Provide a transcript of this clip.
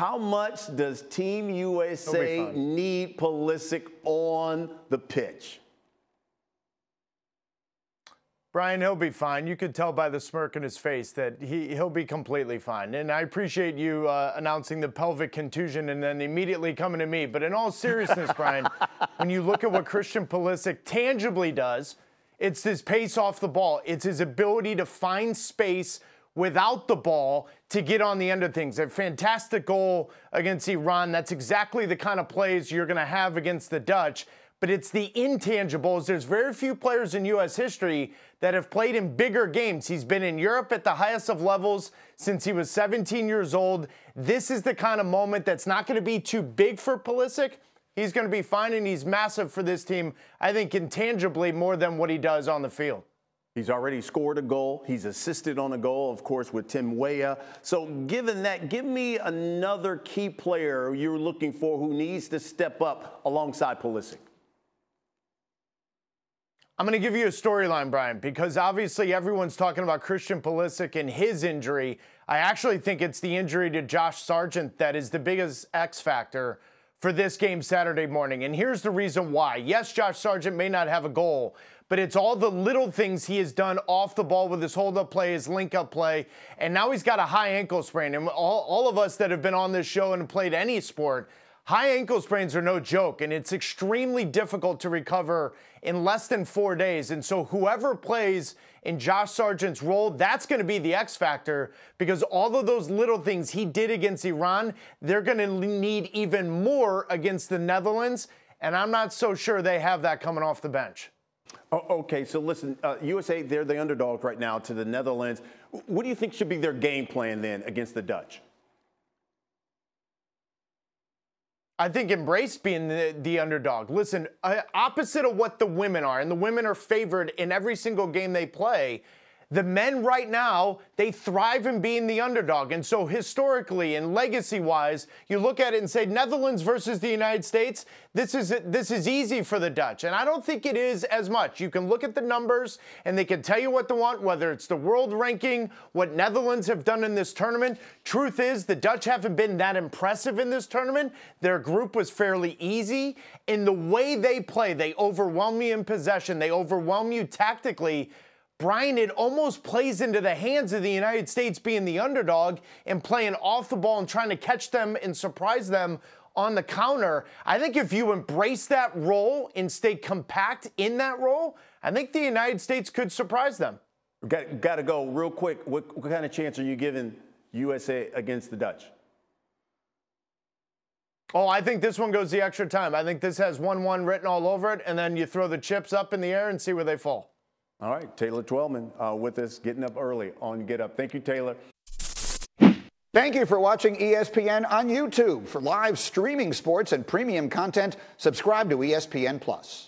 How much does Team USA need Pulisic on the pitch? Brian, he'll be fine. You could tell by the smirk on his face that he'll be completely fine. And I appreciate you announcing the pelvic contusion and then immediately coming to me. But in all seriousness, Brian, when you look at what Christian Pulisic tangibly does, it's his pace off the ball. It's his ability to find space without the ball to get on the end of things. A fantastic goal against Iran. That's exactly the kind of plays you're going to have against the Dutch. But it's the intangibles. There's very few players in U.S. history that have played in bigger games. He's been in Europe at the highest of levels since he was 17 years old. This is the kind of moment that's not going to be too big for Pulisic. He's going to be fine, and he's massive for this team, I think, intangibly more than what he does on the field. He's already scored a goal. He's assisted on a goal, of course, with Tim Weah. So given that, give me another key player you're looking for who needs to step up alongside Pulisic. I'm going to give you a storyline, Brian, because obviously everyone's talking about Christian Pulisic and his injury. I actually think it's the injury to Josh Sargent that is the biggest X factor for this game Saturday morning. And here's the reason why. Yes, Josh Sargent may not have a goal, but it's all the little things he has done off the ball with his hold-up play, his link-up play, and now he's got a high ankle sprain. And all of us that have been on this show and played any sport, high ankle sprains are no joke, and it's extremely difficult to recover in less than 4 days. And so whoever plays in Josh Sargent's role, that's going to be the X factor, because all of those little things he did against Iran, they're going to need even more against the Netherlands, and I'm not so sure they have that coming off the bench. Okay, so listen, USA, they're the underdogs right now to the Netherlands. What do you think should be their game plan then against the Dutch? I think embrace being the underdog. Listen, opposite of what the women are, and the women are favored in every single game they play, the men right now, they thrive in being the underdog. And so historically and legacy-wise, you look at it and say, Netherlands versus the United States, this is easy for the Dutch. And I don't think it is as much. You can look at the numbers, and they can tell you what they want, whether it's the world ranking, what Netherlands have done in this tournament. Truth is, the Dutch haven't been that impressive in this tournament. Their group was fairly easy. In the way they play, they overwhelm you in possession. They overwhelm you tactically. Brian, it almost plays into the hands of the United States being the underdog and playing off the ball and trying to catch them and surprise them on the counter. I think if you embrace that role and stay compact in that role, I think the United States could surprise them. Got to go real quick. What kind of chance are you giving USA against the Dutch? Oh, I think this one goes the extra time. I think this has 1-1 written all over it, and then you throw the chips up in the air and see where they fall. All right, Taylor Twellman with us, getting up early on Get Up. Thank you, Taylor. Thank you for watching ESPN on YouTube. For live streaming sports and premium content, subscribe to ESPN+.